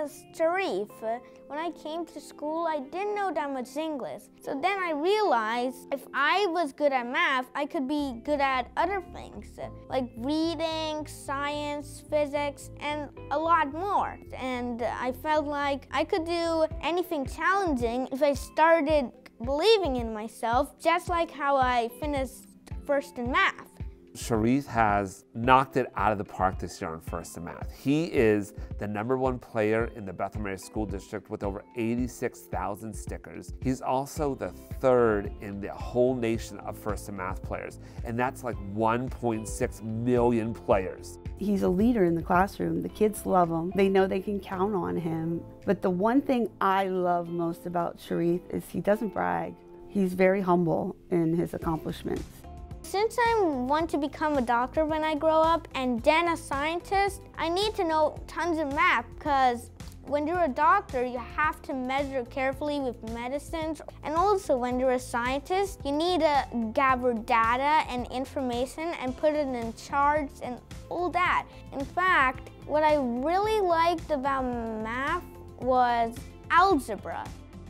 is Charith. When I came to school, I didn't know that much English. So then I realized if I was good at math, I could be good at other things, like reading, science, physics, and a lot more. And I felt like I could do anything challenging if I started believing in myself, just like how I finished First in Math. Charith has knocked it out of the park this year on First in Math. He is the #1 player in the Bethlehem Area School District with over 86,000 stickers. He's also the 3rd in the whole nation of First in Math players, and that's like 1.6 million players. He's a leader in the classroom. The kids love him. They know they can count on him. But the one thing I love most about Charith is he doesn't brag. He's very humble in his accomplishments. Since I want to become a doctor when I grow up and then a scientist, I need to know tons of math because when you're a doctor, you have to measure carefully with medicines. And also when you're a scientist, you need to gather data and information and put it in charts and all that. In fact, what I really liked about math was algebra.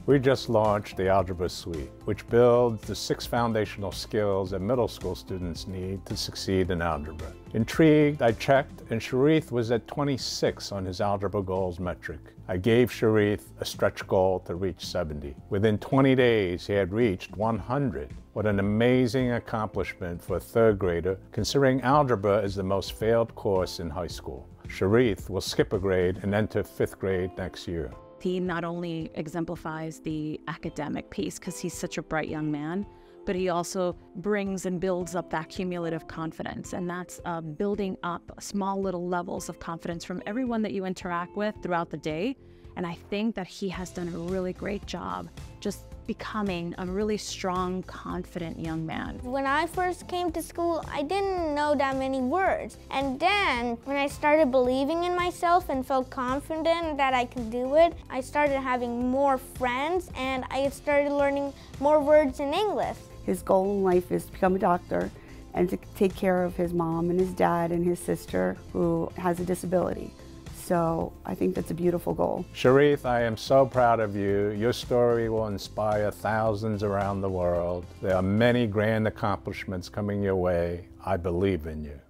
We just launched the Algebra Suite, which builds the 6 foundational skills that middle school students need to succeed in algebra. Intrigued, I checked, and Charith was at 26 on his Algebra Goals metric. I gave Charith a stretch goal to reach 70. Within 20 days, he had reached 100. What an amazing accomplishment for a 3rd grader, considering algebra is the most failed course in high school. Charith will skip a grade and enter 5th grade next year. He not only exemplifies the academic piece because he's such a bright young man, but he also brings and builds up that cumulative confidence. And that's building up small little levels of confidence from everyone that you interact with throughout the day. And I think that he has done a really great job just becoming a really strong, confident young man. When I first came to school, I didn't know that many words. And then when I started believing in myself and felt confident that I could do it, I started having more friends and I started learning more words in English. His goal in life is to become a doctor and to take care of his mom and his dad and his sister who has a disability. So I think that's a beautiful goal. Charith, I am so proud of you. Your story will inspire thousands around the world. There are many grand accomplishments coming your way. I believe in you.